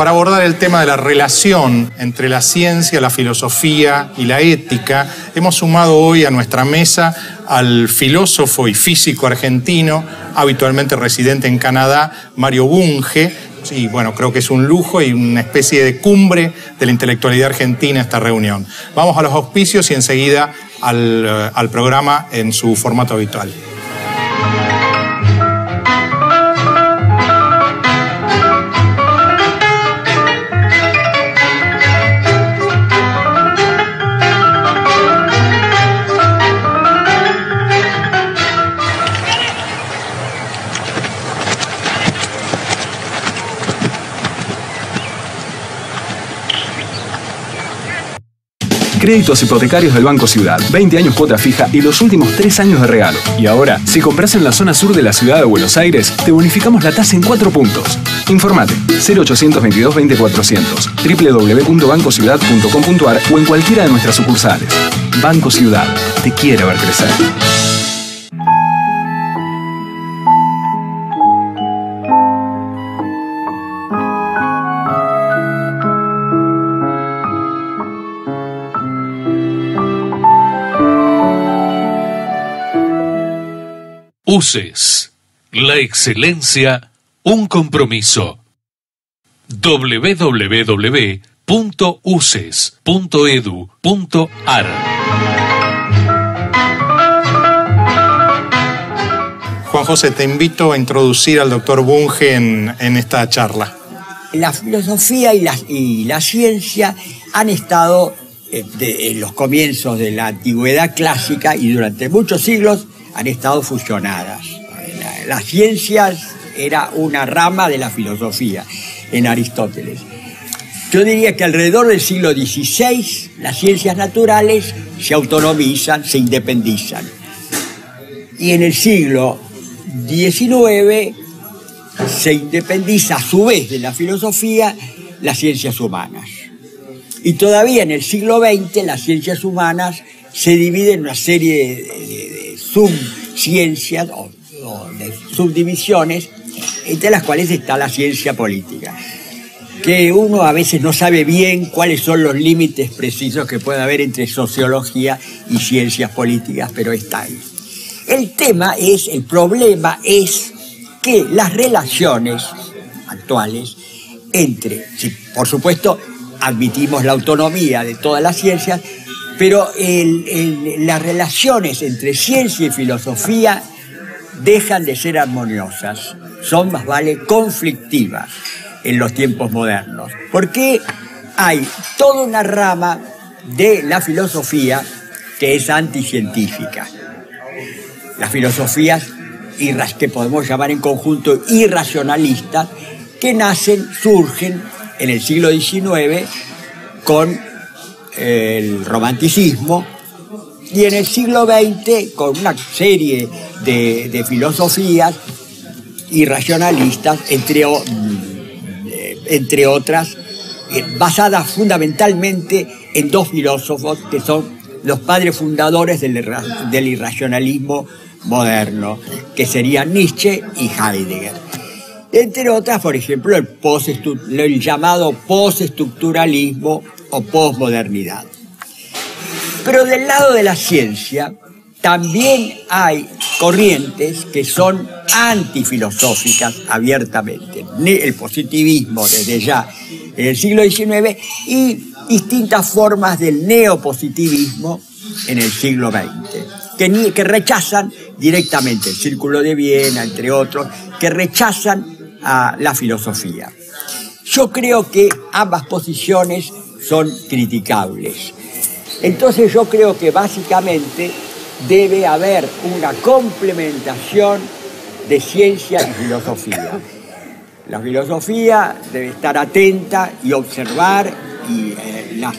para abordar el tema de la relación entre la ciencia, la filosofía y la ética, hemos sumado hoy a nuestra mesa al filósofo y físico argentino, habitualmente residente en Canadá, Mario Bunge. Y bueno, creo que es un lujo y una especie de cumbre de la intelectualidad argentina esta reunión. Vamos a los auspicios y enseguida al programa en su formato habitual. Créditos hipotecarios del Banco Ciudad, 20 años cuota fija y los últimos 3 años de regalo. Y ahora, si compras en la zona sur de la ciudad de Buenos Aires, te bonificamos la tasa en 4 puntos. Informate 0822 20400, www.bancociudad.com.ar o en cualquiera de nuestras sucursales. Banco Ciudad, te quiere ver crecer. UCES, la excelencia, un compromiso. www.uces.edu.ar. Juan José, te invito a introducir al doctor Bunge en esta charla. La filosofía y la ciencia han estado en los comienzos de la antigüedad clásica y durante muchos siglos han estado fusionadas. Las ciencias era una rama de la filosofía en Aristóteles. Yo diría que alrededor del siglo XVI las ciencias naturales se autonomizan, se independizan. Y en el siglo XIX se independiza a su vez de la filosofía las ciencias humanas. Y todavía en el siglo XX las ciencias humanas se dividen en una serie de subciencias o de subdivisiones, entre las cuales está la ciencia política, que uno a veces no sabe bien cuáles son los límites precisos que puede haber entre sociología y ciencias políticas, pero está ahí. El problema es que las relaciones actuales entre, por supuesto, admitimos la autonomía de todas las ciencias, pero las relaciones entre ciencia y filosofía dejan de ser armoniosas, son más vale conflictivas en los tiempos modernos, porque hay toda una rama de la filosofía que es anticientífica. Las filosofías que podemos llamar en conjunto irracionalistas, que surgen en el siglo XIX con el romanticismo, y en el siglo XX con una serie de filosofías irracionalistas, entre otras, basadas fundamentalmente en dos filósofos que son los padres fundadores del irracionalismo moderno, que serían Nietzsche y Heidegger. Entre otras, por ejemplo, el llamado postestructuralismo o posmodernidad. Pero del lado de la ciencia también hay corrientes que son antifilosóficas abiertamente. El positivismo desde ya en el siglo XIX y distintas formas del neopositivismo en el siglo XX, que rechazan directamente el Círculo de Viena, entre otros, que rechazan a la filosofía. Yo creo que ambas posiciones son criticables. Entonces yo creo que básicamente debe haber una complementación de ciencia y filosofía. La filosofía debe estar atenta y observar los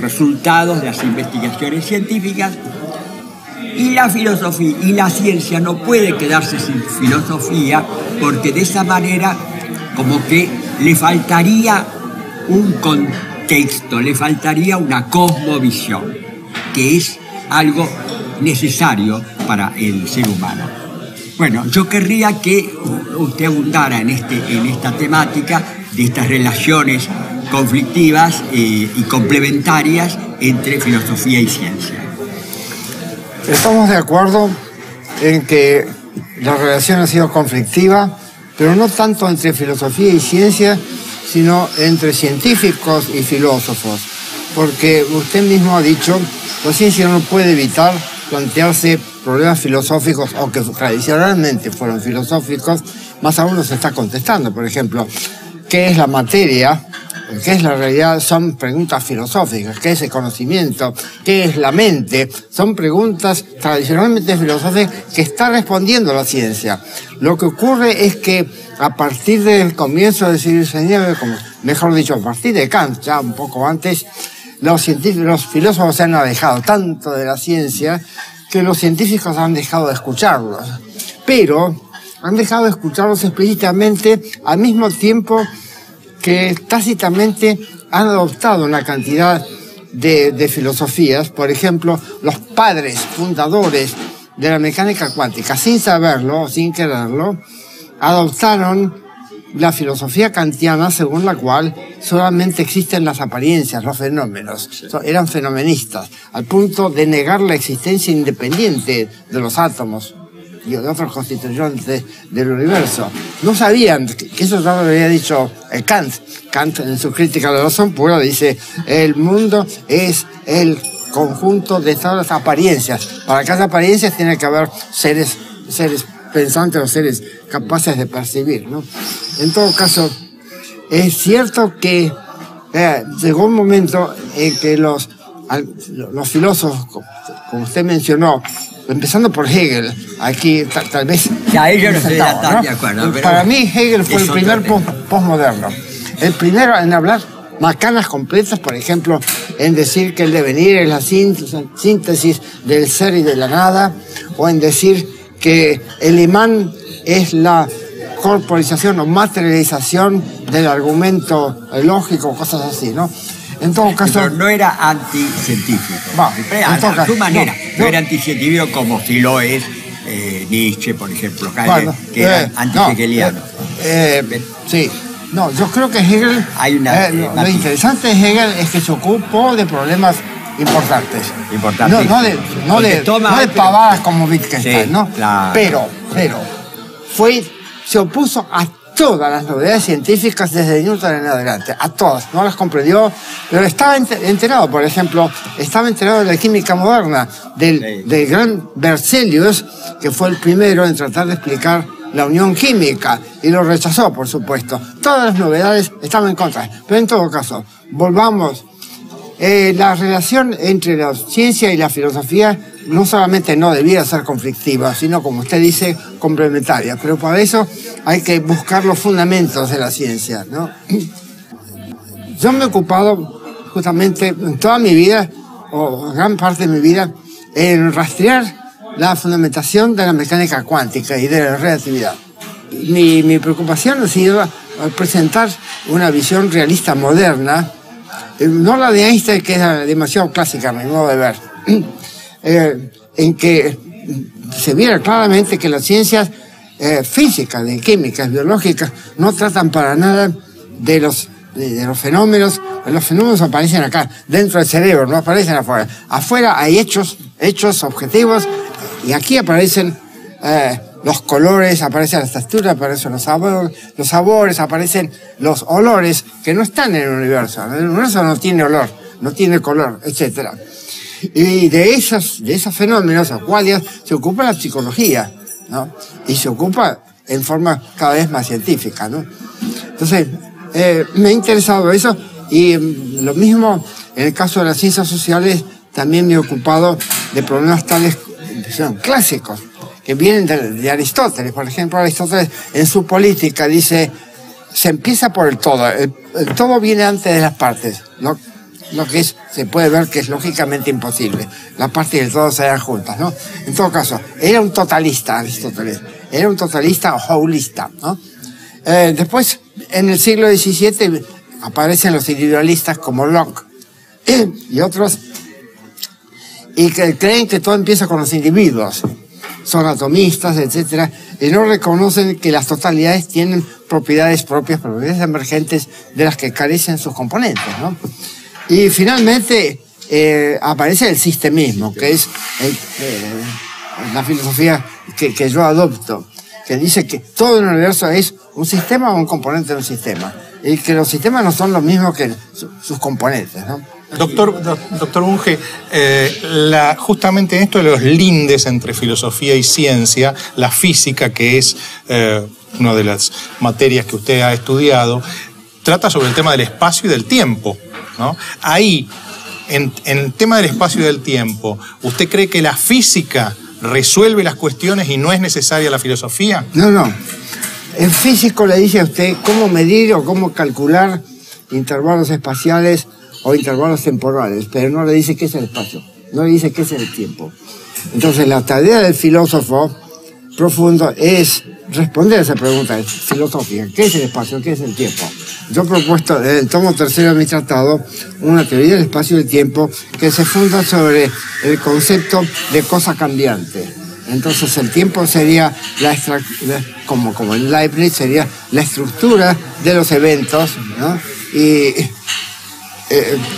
resultados de las investigaciones científicas, y la filosofía y la ciencia no puede quedarse sin filosofía, porque de esa manera como que le faltaría un contexto, le faltaría una cosmovisión, que es algo necesario para el ser humano. Bueno, yo querría que usted abundara en esta temática, de estas relaciones conflictivas y complementarias entre filosofía y ciencia. Estamos de acuerdo en que la relación ha sido conflictiva, pero no tanto entre filosofía y ciencia, sino entre científicos y filósofos, porque usted mismo ha dicho, la ciencia no puede evitar plantearse problemas filosóficos, aunque tradicionalmente fueron filosóficos, más aún los está contestando. Por ejemplo, ¿qué es la materia? ¿Qué es la realidad? Son preguntas filosóficas. ¿Qué es el conocimiento? ¿Qué es la mente? Son preguntas tradicionalmente filosóficas que está respondiendo la ciencia. Lo que ocurre es que a partir del comienzo del siglo XIX, mejor dicho, a partir de Kant, ya un poco antes, los filósofos se han alejado tanto de la ciencia que los científicos han dejado de escucharlos. Pero han dejado de escucharlos explícitamente al mismo tiempo que tácitamente han adoptado una cantidad de filosofías. Por ejemplo, los padres fundadores de la mecánica cuántica, sin saberlo, sin quererlo, adoptaron la filosofía kantiana según la cual solamente existen las apariencias, los fenómenos. Sí. Eran fenomenistas, al punto de negar la existencia independiente de los átomos y de otros constituyentes del universo. No sabían, que eso ya lo había dicho Kant. Kant, en su crítica de la razón pura, dice: el mundo es el conjunto de todas las apariencias. Para cada apariencia tiene que haber seres pensantes o seres capaces de percibir, ¿no? En todo caso, es cierto que llegó un momento en que los filósofos, como usted mencionó, empezando por Hegel, aquí tal vez... Ya, ellos no están de acuerdo. Para mí Hegel fue el primer postmoderno. El primero en hablar macanas completas, por ejemplo, en decir que el devenir es la síntesis del ser y de la nada, o en decir que el imán es la corporización o materialización del argumento lógico, cosas así, ¿no? En todo caso, pero no era anticientífico. A su manera. No era anticientífico como si lo es Nietzsche, por ejemplo, que era antihegeliano. Sí. No, yo creo que Hegel... lo interesante de Hegel es que se ocupó de problemas importantes. Importantes. No de pavadas como Wittgenstein, sí, ¿no? Claro. Pero se opuso a todas las novedades científicas desde Newton en adelante, a todas, no las comprendió, pero estaba enterado, por ejemplo, estaba enterado de la química moderna, del gran Berzelius, que fue el primero en tratar de explicar la unión química, y lo rechazó, por supuesto. Todas las novedades estaban en contra, pero en todo caso, volvamos. La relación entre la ciencia y la filosofía no solamente no debía ser conflictiva, sino, como usted dice, complementaria. Pero para eso hay que buscar los fundamentos de la ciencia, ¿no? Yo me he ocupado justamente en toda mi vida, o gran parte de mi vida, en rastrear la fundamentación de la mecánica cuántica y de la relatividad. Mi preocupación ha sido presentar una visión realista moderna, no la de Einstein, que es demasiado clásica a mi modo de ver, en que se viera claramente que las ciencias físicas, químicas, biológicas, no tratan para nada de los fenómenos. Los fenómenos aparecen acá, dentro del cerebro, no aparecen afuera. Afuera hay hechos objetivos, y aquí aparecen los colores, aparecen las texturas, aparecen los sabores, aparecen los olores, que no están en el universo. El universo no tiene olor, no tiene color, etc. Y de esos fenómenos acuarios se ocupa la psicología, ¿no? Y se ocupa en forma cada vez más científica, ¿no? Entonces, me ha interesado eso, y lo mismo en el caso de las ciencias sociales. También me he ocupado de problemas tales que son clásicos, que vienen de Aristóteles. Por ejemplo, Aristóteles en su política dice: se empieza por el todo. El todo viene antes de las partes, ¿no? Lo que es, se puede ver que es lógicamente imposible. Las partes y el todo se dan juntas, ¿no? En todo caso, era un totalista Aristóteles. Era un totalista o holista, ¿no? Después, en el siglo XVII, aparecen los individualistas como Locke y otros, y que creen que todo empieza con los individuos. son atomistas, etcétera, y no reconocen que las totalidades tienen propiedades propias, propiedades emergentes de las que carecen sus componentes, ¿no? Y finalmente aparece el sistemismo, que es la filosofía que yo adopto, que dice que todo el universo es un sistema o un componente de un sistema, y que los sistemas no son los mismos que sus componentes, ¿no? Doctor Bunge, justamente en esto de los lindes entre filosofía y ciencia, la física, que es una de las materias que usted ha estudiado, trata sobre el tema del espacio y del tiempo, ¿no? Ahí, en el tema del espacio y del tiempo, ¿usted cree que la física resuelve las cuestiones y no es necesaria la filosofía? No, no. El físico le dice a usted cómo medir o cómo calcular intervalos espaciales o intervalos temporales, pero no le dice qué es el espacio, no le dice qué es el tiempo. Entonces la tarea del filósofo profundo es responder a esa pregunta filosófica: ¿qué es el espacio? ¿Qué es el tiempo? Yo he propuesto en el tomo tercero de mi tratado una teoría del espacio y el tiempo que se funda sobre el concepto de cosa cambiante. Entonces el tiempo sería, como en Leibniz, sería la estructura de los eventos, ¿no?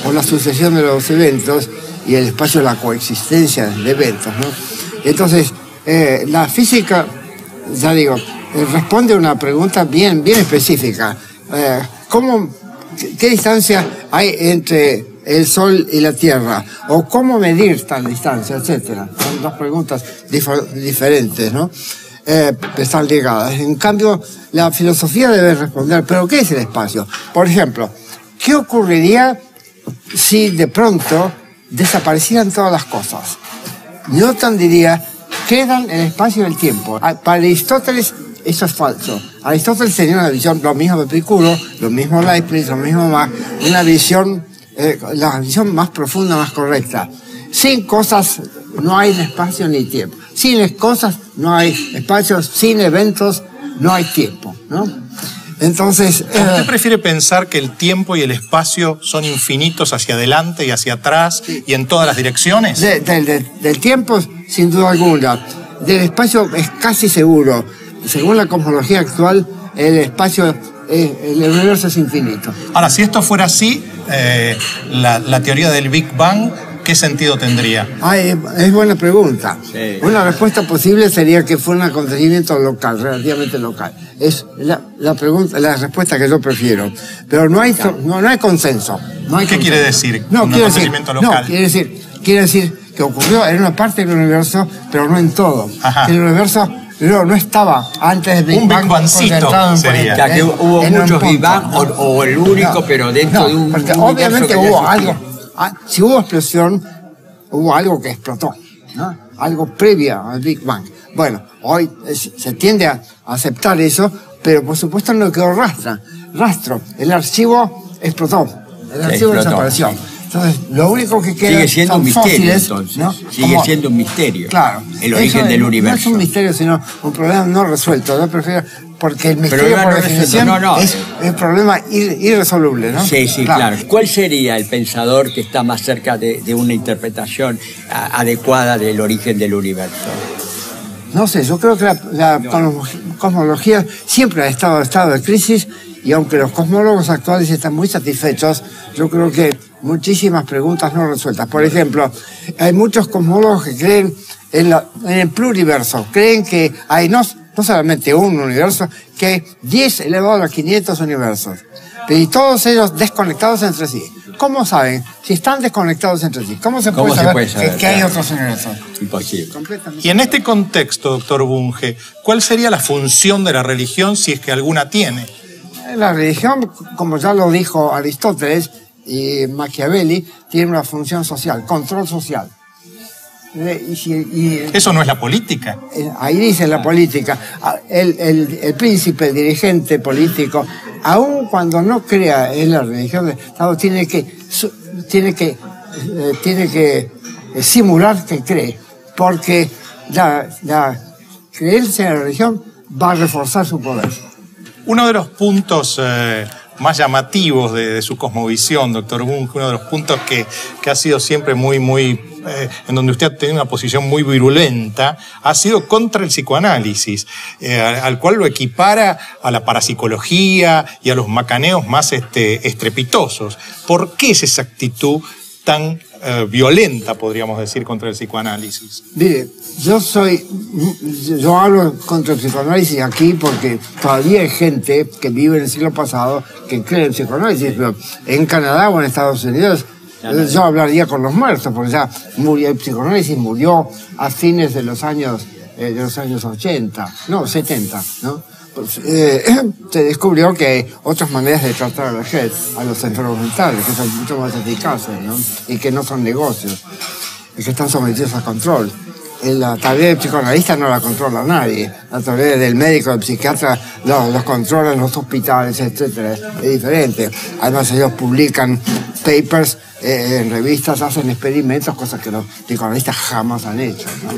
O la sucesión de los eventos, y el espacio la coexistencia de eventos, ¿no? Entonces, la física, ya digo, responde a una pregunta bien específica. ¿Qué distancia hay entre el Sol y la Tierra? ¿O cómo medir tal distancia? Etcétera. Son dos preguntas diferentes, ¿no? Están ligadas. En cambio, la filosofía debe responder, ¿pero qué es el espacio? Por ejemplo, ¿qué ocurriría si de pronto desaparecieran todas las cosas? Newton diría, quedan el espacio y el tiempo. Para Aristóteles eso es falso. Aristóteles tenía una visión, lo mismo de Epicuro, lo mismo Leibniz, lo mismo Mach, una visión, la visión más profunda, más correcta. Sin cosas no hay espacio ni tiempo. Sin cosas no hay espacios, sin eventos no hay tiempo, ¿no? Entonces, ¿usted prefiere pensar que el tiempo y el espacio son infinitos hacia adelante y hacia atrás, sí, y en todas las direcciones? Del tiempo, sin duda alguna. Del espacio es casi seguro. Según la cosmología actual, el espacio, el universo es infinito. Ahora, si esto fuera así, la teoría del Big Bang, ¿qué sentido tendría? Es buena pregunta. Sí. Una respuesta posible sería que fue un acontecimiento local, relativamente local. Es la respuesta que yo prefiero. Pero no hay consenso. No hay ¿Qué consenso. Quiere decir no, un quiere acontecimiento decir, local? No, quiere decir que ocurrió en una parte del universo, pero no en todo. Ajá. El universo no estaba antes de un Big Bang concentrado en sería. O sea, que hubo muchos Big Bang, o el único, no, pero dentro no, de un universo. Obviamente hubo algo. Si hubo explosión, hubo algo que explotó, ¿no? Algo previo al Big Bang. Bueno, hoy se tiende a aceptar eso, pero por supuesto no quedó rastro. El archivo explotó, desapareció. Entonces, lo único que queda son fósiles, ¿no? Sigue siendo un misterio. Claro. El origen del universo. No es un misterio, sino un problema no resuelto. Yo prefiero, porque el misterio por definición es un problema irresoluble, ¿no? Sí, sí, claro. ¿Cuál sería el pensador que está más cerca de una interpretación adecuada del origen del universo? No sé, yo creo que la cosmología siempre ha estado en estado de crisis, y aunque los cosmólogos actuales están muy satisfechos, yo creo que muchísimas preguntas no resueltas. Por ejemplo, hay muchos cosmólogos que creen en el pluriverso, creen que hay no solamente un universo, que hay 10⁵500 universos. Y todos ellos desconectados entre sí. ¿Cómo saben? Si están desconectados entre sí, ¿cómo se puede saber que hay otros universos? Imposible. Y en este contexto, doctor Bunge, ¿cuál sería la función de la religión, si es que alguna tiene? La religión, como ya lo dijo Aristóteles y Machiavelli, tiene una función social, control social. Eso no es la política. Ahí dice la política. El príncipe, el dirigente político, aun cuando no crea en la religión del Estado, tiene que simular que cree, porque la creencia en la religión va a reforzar su poder. Uno de los puntos más llamativos de su cosmovisión, doctor Bunge, uno de los puntos que ha sido siempre muy en donde usted ha tenido una posición muy virulenta, ha sido contra el psicoanálisis, al cual lo equipara a la parapsicología y a los macaneos más estrepitosos. ¿Por qué es esa actitud tan violenta, podríamos decir, contra el psicoanálisis? Mire, yo hablo contra el psicoanálisis aquí porque todavía hay gente que vive en el siglo pasado que cree en el psicoanálisis, pero en Canadá o en Estados Unidos yo hablaría con los muertos, porque ya murió el psicoanálisis, murió a fines de los años 70, ¿no? Pues, se descubrió que hay otras maneras de tratar a la gente, a los enfermos mentales, que son mucho más eficaces, ¿no? Y que no son negocios, y que están sometidos a control. La tarea del psicoanalista no la controla nadie, la tarea del médico, del psiquiatra, los controlan los hospitales, etcétera, es diferente. Además ellos publican papers en revistas, hacen experimentos, cosas que los psicoanalistas jamás han hecho, ¿no?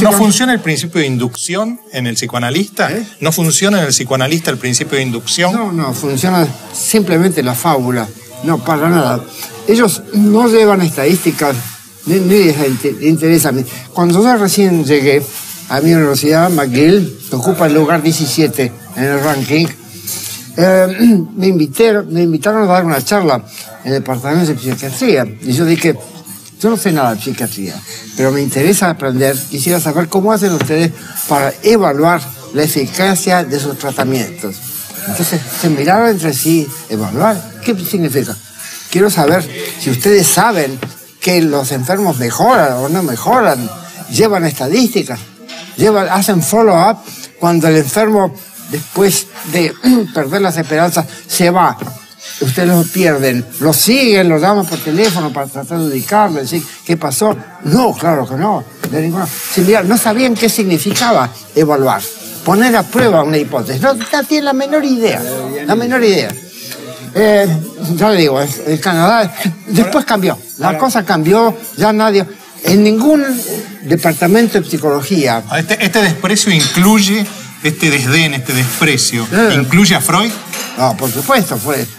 ¿No funciona el principio de inducción en el psicoanalista? ¿No funciona en el psicoanalista el principio de inducción? No, no, funciona simplemente la fábula, no, para nada. Ellos no llevan estadísticas, ni les interesa. Cuando yo recién llegué a mi universidad, McGill, que ocupa el lugar 17 en el ranking, me invitaron a dar una charla en el departamento de psiquiatría. Y yo dije, yo no sé nada de psiquiatría, pero me interesa aprender, quisiera saber cómo hacen ustedes para evaluar la eficacia de sus tratamientos. Entonces se miraron entre sí, evaluar, ¿qué significa? Quiero saber si ustedes saben que los enfermos mejoran o no mejoran, llevan estadísticas, hacen follow-up cuando el enfermo, después de perder las esperanzas, se va. Ustedes lo pierden, lo siguen, lo llaman por teléfono para tratar de ubicarlo, decir qué pasó. No, claro que no, de ninguna. Si, mirá, no sabían qué significaba evaluar, poner a prueba una hipótesis. No, no tienen la menor idea, la menor idea. Ya le digo, el Canadá después cambió, la cosa cambió, ya nadie, en ningún departamento de psicología. Este desprecio incluye, este desdén, este desprecio, ¿incluye a Freud? No, por supuesto,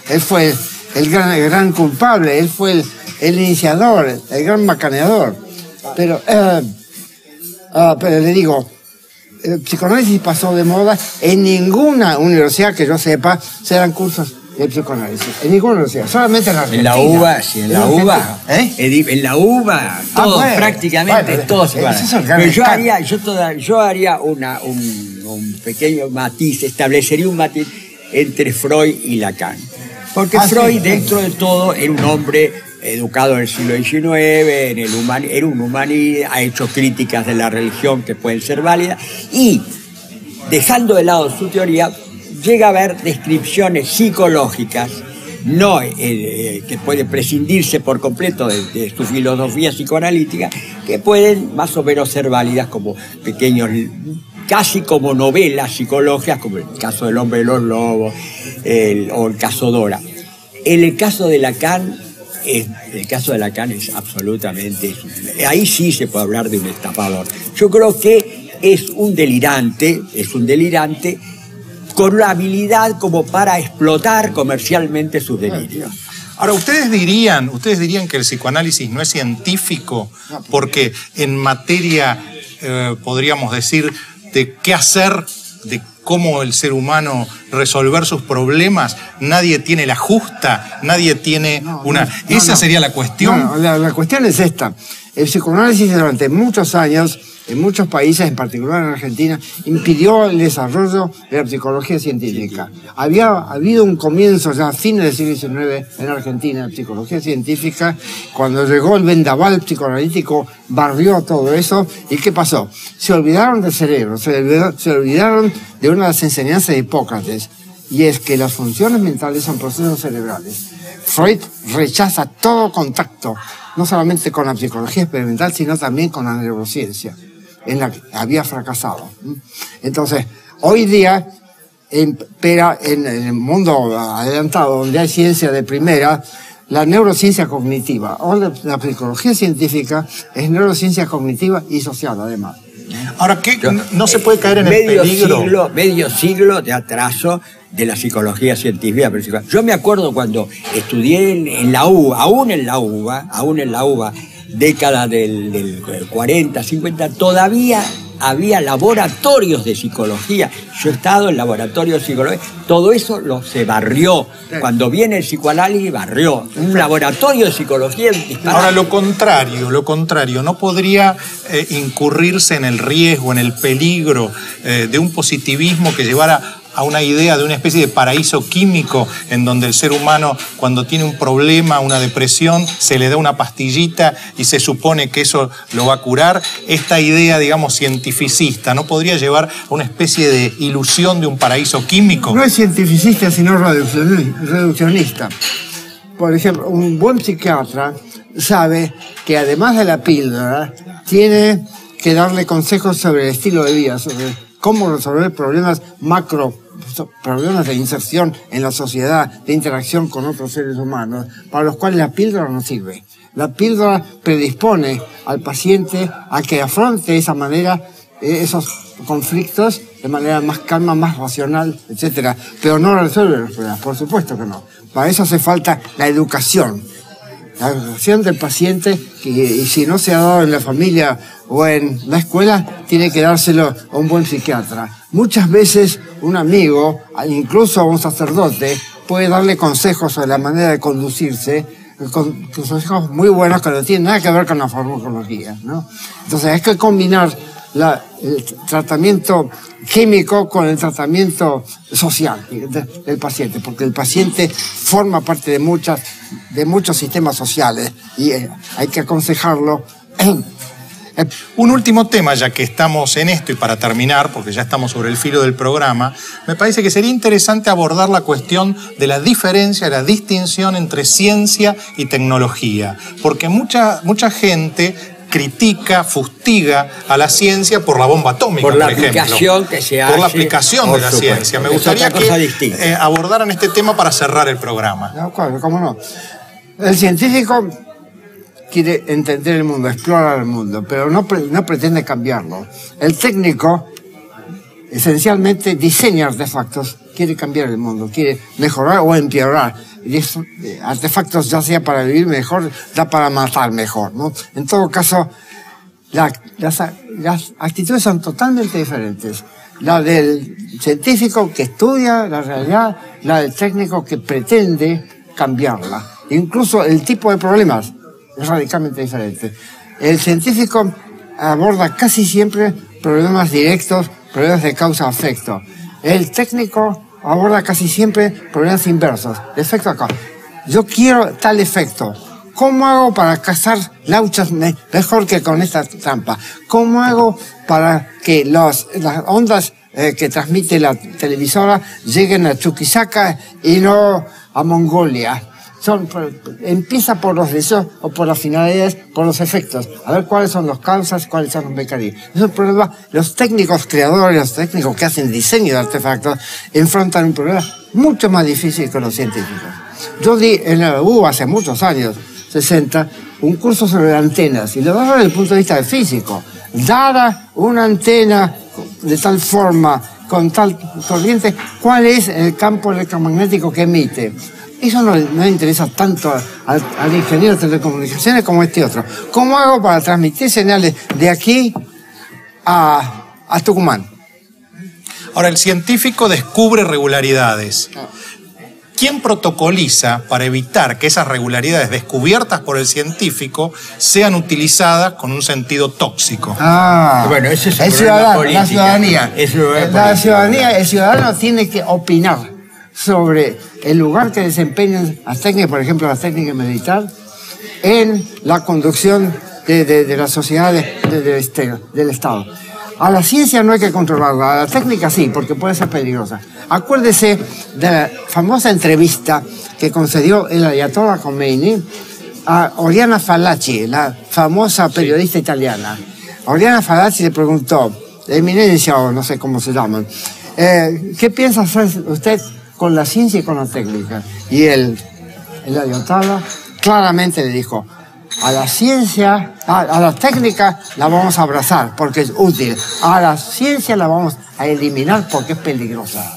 él fue el gran culpable, él fue el iniciador, el gran macaneador. Pero le digo, el psicoanálisis pasó de moda, en ninguna universidad que yo sepa se dan cursos de psicoanálisis, en ninguna universidad, solamente en la Argentina. En la UBA, sí, en la UBA. En la UBA, todos, prácticamente, bueno, todos se van. Pero yo haría un pequeño matiz, establecería un matiz entre Freud y Lacan. Porque Freud, dentro de todo, era un hombre educado en el siglo XIX, era un humanista, ha hecho críticas de la religión que pueden ser válidas, y, dejando de lado su teoría, llega a haber descripciones psicológicas, no que pueden prescindirse por completo de su filosofía psicoanalítica, que pueden más o menos ser válidas como pequeños, casi como novelas psicológicas, como el caso del hombre de los lobos o el caso Dora. En el caso de Lacan, es absolutamente... Ahí sí se puede hablar de un estafador. Yo creo que es un delirante con la habilidad como para explotar comercialmente sus delirios. Ahora, ¿ustedes dirían que el psicoanálisis no es científico porque en materia, podríamos decir, de qué hacer, de cómo el ser humano resolver sus problemas, nadie tiene la justa, nadie tiene Esa sería la cuestión. No, la cuestión es esta. El psicoanálisis durante muchos años, en muchos países, en particular en Argentina, impidió el desarrollo de la psicología científica. Había habido un comienzo ya a fines del siglo XIX en Argentina de psicología científica. Cuando llegó el vendaval psicoanalítico, barrió todo eso. ¿Y qué pasó? Se olvidaron del cerebro, se olvidaron de una de las enseñanzas de Hipócrates, y es que las funciones mentales son procesos cerebrales. Freud rechaza todo contacto, no solamente con la psicología experimental, sino también con la neurociencia, en la que había fracasado. Entonces, hoy día, en el mundo adelantado, donde hay ciencia de primera, la neurociencia cognitiva, o la psicología científica, es neurociencia cognitiva y social, además. Ahora, ¿qué? No se puede caer en el peligro. Medio siglo de atraso de la psicología científica. Yo me acuerdo cuando estudié en la UBA, aún en la UBA, década del 40, 50, todavía había laboratorios de psicología. Yo he estado en laboratorios de psicología. Todo eso se barrió. Cuando viene el psicoanálisis, barrió. Un laboratorio de psicología disparado. Ahora, lo contrario. ¿No podría incurrirse en el riesgo, en el peligro de un positivismo que llevara a una idea de una especie de paraíso químico en donde el ser humano, cuando tiene un problema, una depresión, se le da una pastillita y se supone que eso lo va a curar? Esta idea, digamos, cientificista, ¿no podría llevar a una especie de ilusión de un paraíso químico? No es cientificista, sino reduccionista. Por ejemplo, un buen psiquiatra sabe que además de la píldora, tiene que darle consejos sobre el estilo de vida, sobre cómo resolver problemas macro, problemas de inserción en la sociedad, de interacción con otros seres humanos, para los cuales la píldora no sirve. La píldora predispone al paciente a que afronte esa manera, esos conflictos de manera más calma, más racional, etc. Pero no resuelve los problemas, por supuesto que no. Para eso hace falta la educación del paciente, y si no se ha dado en la familia o en la escuela, tiene que dárselo a un buen psiquiatra. Muchas veces un amigo, incluso a un sacerdote, puede darle consejos sobre la manera de conducirse, consejos muy buenos que no tienen nada que ver con la farmacología, ¿no? Entonces hay que combinar el tratamiento químico con el tratamiento social del paciente, porque el paciente forma parte de muchos sistemas sociales y hay que aconsejarlo. Un último tema, ya que estamos en esto, y para terminar, porque ya estamos sobre el filo del programa, me parece que sería interesante abordar la cuestión de la diferencia, la distinción entre ciencia y tecnología, porque mucha gente critica, fustiga a la ciencia por la bomba atómica, por ejemplo. Por la aplicación que se hace. Por la aplicación de la ciencia. Me gustaría que abordaran este tema para cerrar el programa. De acuerdo, cómo no. El científico quiere entender el mundo, explorar el mundo, pero no pretende cambiarlo. El técnico esencialmente diseña artefactos, quiere cambiar el mundo, quiere mejorar o empeorar. Artefactos ya sea para vivir mejor, ya para matar mejor, ¿no? En todo caso, las actitudes son totalmente diferentes. La del científico que estudia la realidad, la del técnico que pretende cambiarla. Incluso el tipo de problemas es radicalmente diferente. El científico aborda casi siempre problemas directos, problemas de causa-efecto. El técnico aborda casi siempre problemas inversos, de efecto a causa. Yo quiero tal efecto. ¿Cómo hago para cazar lauchas mejor que con esta trampa? ¿Cómo hago para que las ondas que transmite la televisora lleguen a Chuquisaca y no a Mongolia? Empieza por los deseos o por las finalidades, por los efectos, a ver cuáles son las causas, cuáles son los mecanismos. Es un problema. Los técnicos creadores, los técnicos que hacen diseño de artefactos, enfrentan un problema mucho más difícil que los científicos. Yo di en la UBA hace muchos años, 60, un curso sobre antenas, y lo daba desde el punto de vista del físico. Dar una antena de tal forma, con tal corriente, ¿cuál es el campo electromagnético que emite? Eso no interesa tanto al ingeniero de telecomunicaciones como a este otro. ¿Cómo hago para transmitir señales de aquí a Tucumán? Ahora, el científico descubre regularidades. ¿Quién protocoliza para evitar que esas regularidades descubiertas por el científico sean utilizadas con un sentido tóxico? Bueno, ese es el ciudadano, la ciudadanía. La ciudadanía, el ciudadano tiene que opinar sobre el lugar que desempeñan las técnicas, por ejemplo, las técnicas militares, en la conducción de la sociedad del Estado. A la ciencia no hay que controlarla, a la técnica sí, porque puede ser peligrosa. Acuérdese de la famosa entrevista que concedió el Ayatollah Khomeini a Oriana Fallaci, la famosa periodista italiana. Oriana Fallaci le preguntó, eminencia o no sé cómo se llaman, ¿qué piensa hacer usted con la ciencia y con la técnica? Y el Ayatollah claramente le dijo, a la técnica la vamos a abrazar porque es útil, a la ciencia la vamos a eliminar porque es peligrosa.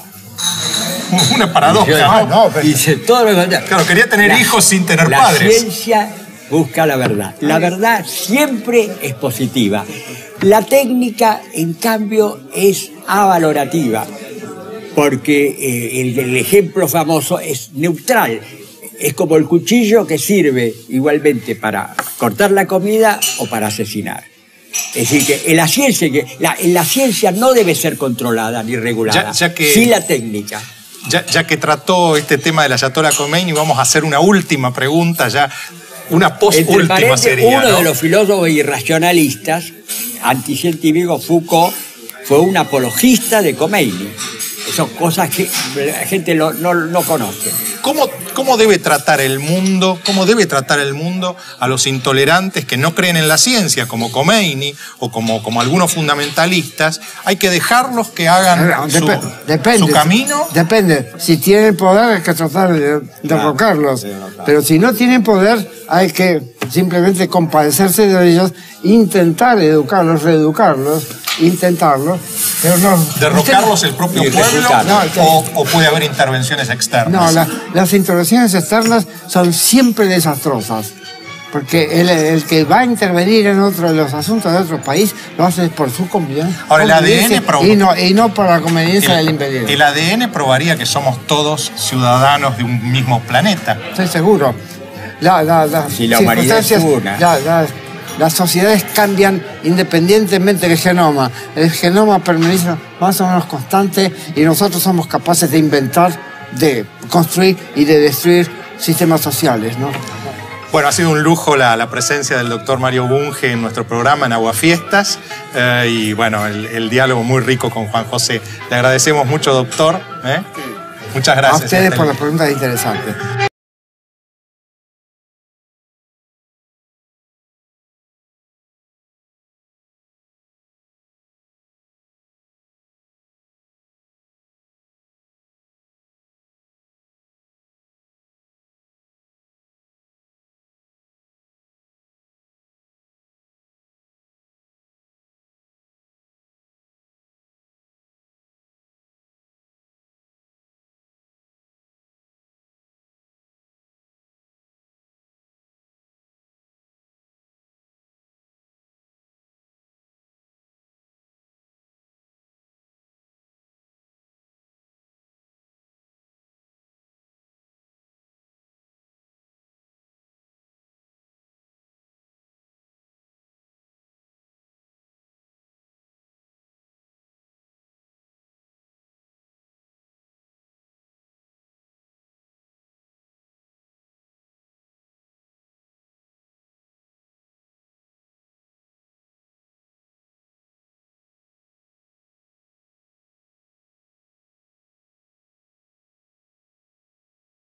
una paradoja. Yo, ¿no? Pero, dice todo lo contrario. Claro, quería tener hijos sin tener padres. La ciencia busca la verdad. La verdad siempre es positiva. La técnica, en cambio, es avalorativa, porque el ejemplo famoso es neutral. Es como el cuchillo que sirve igualmente para cortar la comida o para asesinar. Es decir, que en la ciencia no debe ser controlada ni regulada, sí la técnica. Ya que trató este tema de la Ayatollah Khomeini, vamos a hacer una última pregunta, ya una post-última sería. Uno de los filósofos irracionalistas, anticientífico, Foucault, fue un apologista de Khomeini. Son cosas que la gente no conoce. ¿Cómo debe tratar el mundo? ¿Cómo debe tratar el mundo a los intolerantes que no creen en la ciencia, como Khomeini o como algunos fundamentalistas? ¿Hay que dejarlos que hagan su camino? Depende. Si tienen poder hay que tratar de derrocarlos. Pero si no tienen poder hay que simplemente compadecerse de ellos, intentar educarlos, reeducarlos, intentarlo, pero no... ¿Derrocarlos el propio pueblo o puede haber intervenciones externas? No, las intervenciones externas son siempre desastrosas, porque el que va a intervenir en los asuntos de otro país lo hace por su conveniencia. Ahora, el ADN y no por la conveniencia del imperio. El ADN probaría que somos todos ciudadanos de un mismo planeta. Estoy seguro. Si la humanidad es una... Las sociedades cambian independientemente del genoma. El genoma permanece más o menos constante y nosotros somos capaces de inventar, de construir y de destruir sistemas sociales, ¿no? Bueno, ha sido un lujo la presencia del doctor Mario Bunge en nuestro programa en Aguafiestas. Y bueno, el diálogo muy rico con Juan José. Le agradecemos mucho, doctor. Muchas gracias. A ustedes por las preguntas interesantes.